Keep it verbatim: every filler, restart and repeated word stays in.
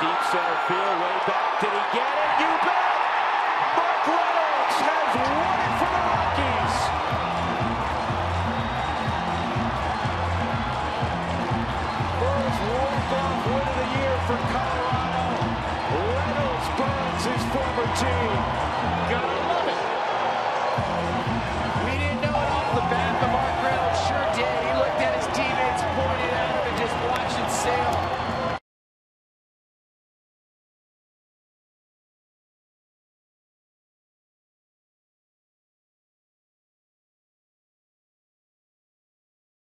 deep center field, way back. Did he get it? You bet! Mark Reynolds has won it for the Rockies! First walk-off win of the year for Colorado. Reynolds burns his former team. Got